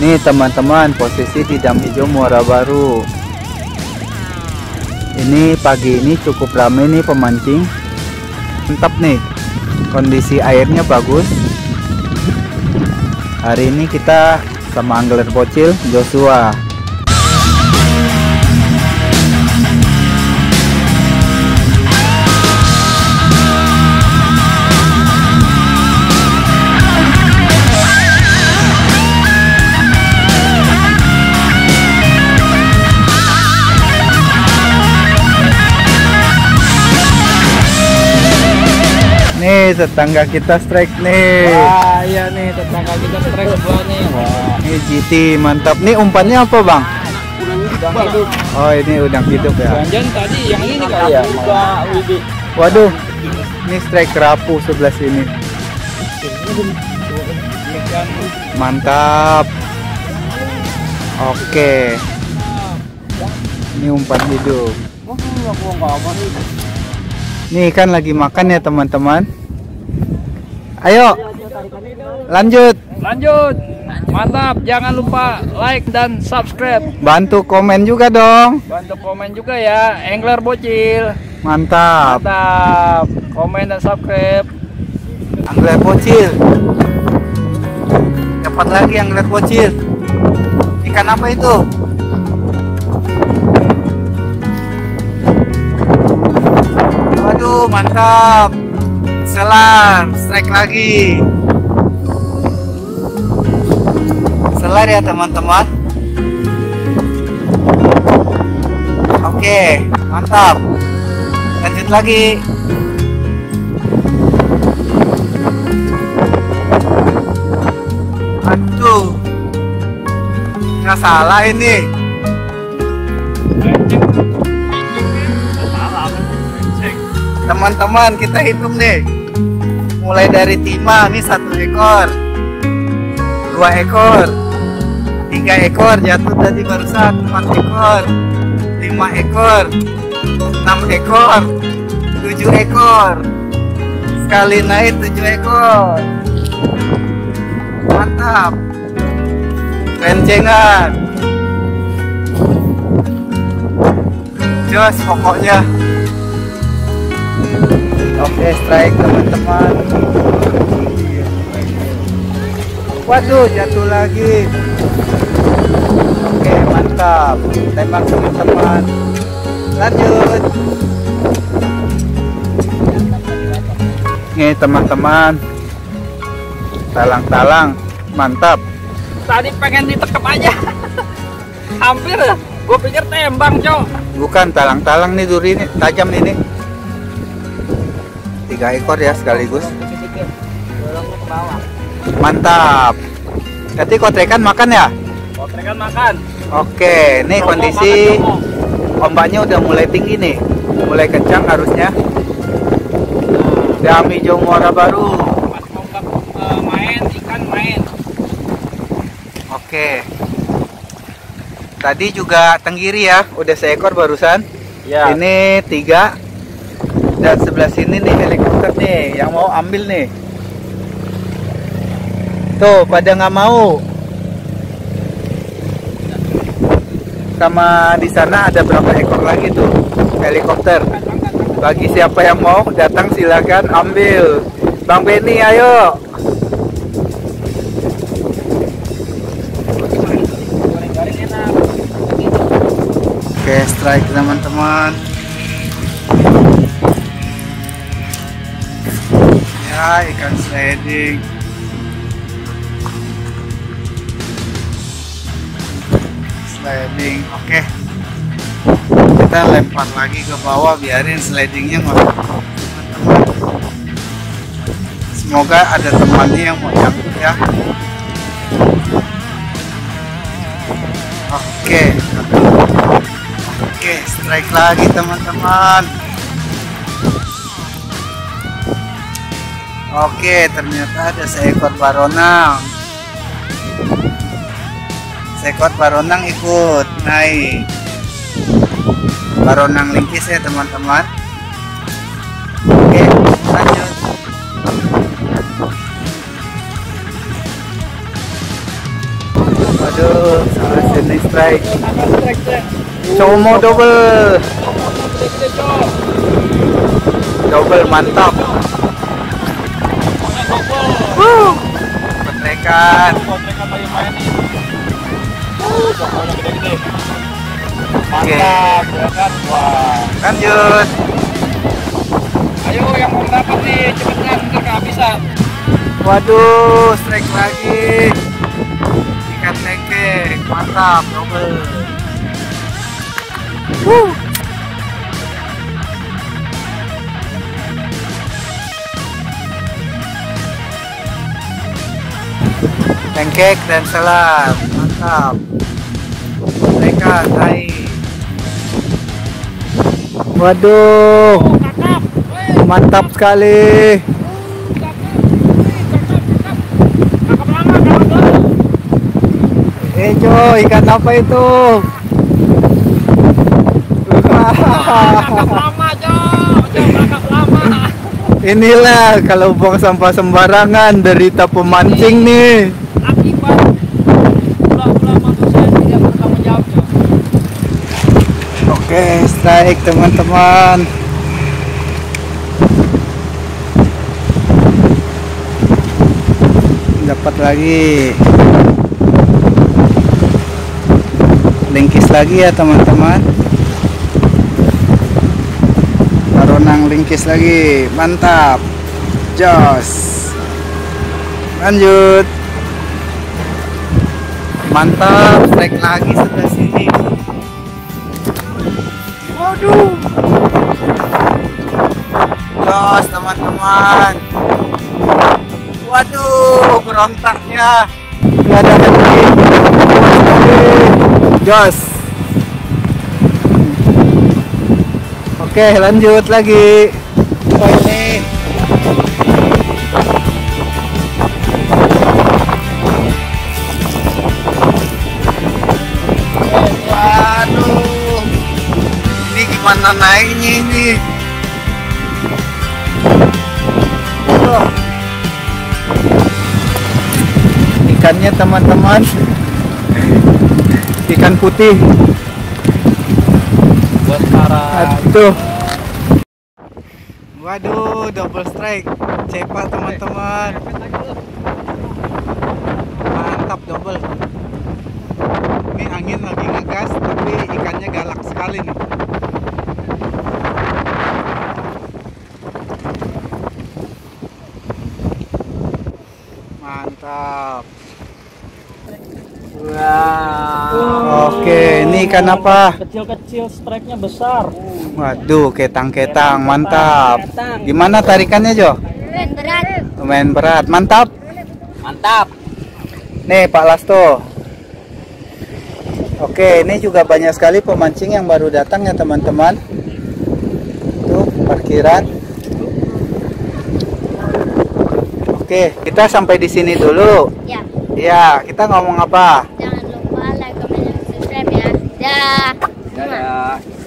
Nih teman-teman, posisi di Dam Ijo Muara Baru. Ini pagi ini cukup ramai nih pemancing. Mantap nih, kondisi airnya bagus. Hari ini kita sama angler bocil Joshua. Nih tetangga kita strike nih. Wah iya nih tetangga kita strike dua nih. Wah ini GT mantap. Nih umpannya apa bang? Udang hidup. Oh ini udang hidup ya. Jangan tadi yang ini kali ya. Waduh, ini strike kerapu sebelah sini. Mantap. Oke. Ini umpan hidup. Nih ikan lagi makan ya teman-teman. Ayo lanjut. Mantap, jangan lupa like dan subscribe. Bantu komen juga dong. Bantu komen juga ya, angler bocil. Mantap. Komen dan subscribe. Angler bocil. Dapat lagi angler bocil. Ikan apa itu? Mantap, strike lagi, selar ya teman-teman. Oke, mantap, lanjut lagi. Aduh, nggak salah ini. Teman-teman, kita hitung nih, mulai dari timah. Nih 1 ekor, 2 ekor, 3 ekor, jatuh tadi barusan, 4 ekor, 5 ekor, 6 ekor, 7 ekor, sekali naik 7 ekor. Mantap, rencengan jos pokoknya. Oke, strike teman-teman. Waduh, jatuh lagi. Oke, mantap. Tembak teman-teman. Lanjut. Nih teman-teman, talang-talang, mantap. Tadi pengen ditekep aja. Hampir, gue pikir tembang, cok. Bukan, talang-talang nih duri ini, tajam nih. 3 ekor ya sekaligus. Mantap. Nanti kotrekan makan ya? Kotrekan makan. Oke, nih kondisi ombaknya udah mulai tinggi nih. Mulai kencang harusnya. Dam Ijo Muara Baru. Main ikan main. Oke. Tadi juga tenggiri ya, udah 1 ekor barusan. Ya. Ini 3. Dan sebelah sini nih helikopter nih yang mau ambil nih. Tuh pada nggak mau. Sama di sana ada berapa ekor lagi tuh helikopter. Bagi siapa yang mau datang silakan ambil. Bang Benny, ayo. Oke, strike teman-teman. Ikan sliding. Oke. Kita lempar lagi ke bawah, biarin slidingnya ngomong. Semoga ada temannya yang mau nyangkut ya. Oke, strike lagi teman-teman. Oke, ternyata ada 1 ekor baronang. 1 ekor baronang ikut naik. Baronang lingkis ya teman-teman. Oke, lanjut. Ada Aduh, salah sini strike. Como double. Double mantap. Petrekan. Oke. Lanjut. Ayo yang mau dapat nih, cepetnya nggak kehabisan. Waduh, strike lagi. Ikan lengkek, mantap, double. Lengkek dan selam, mantap. Mereka naik. Waduh. Mantap sekali. Ejo, ikan apa itu? Inilah kalau buang sampah sembarangan, derita pemancing nih. Oke, strike teman-teman. Dapat lagi lingkis lagi ya teman-teman, taronang lingkis lagi, mantap jos. Lanjut, mantap, strike lagi sebelah sini. Waduh jos teman-teman. Waduh, berontaknya nggak ada lagi. Jos. Oke, lanjut lagi. Ini. Waduh, ini gimana naiknya ini? Ikannya teman-teman ikan putih. Aduh. Waduh, double strike cepat teman-teman. Mantap double. Ini angin lagi ngegas tapi ikannya galak sekali nih. Mantap. Wow. Oke, ini ikan apa? Kecil-kecil, strike-nya besar. Waduh, ketang-ketang, mantap. Gimana tarikannya, Jo? Lumayan berat. Lumayan berat, mantap. Mantap. Nih, Pak Lasto. Oke, ini juga banyak sekali pemancing yang baru datang ya, teman-teman. Tuh, parkiran. Oke, kita sampai di sini dulu. Ya. Ya, kita ngomong apa? Jangan lupa like, comment, dan subscribe ya. Dah. Dadah.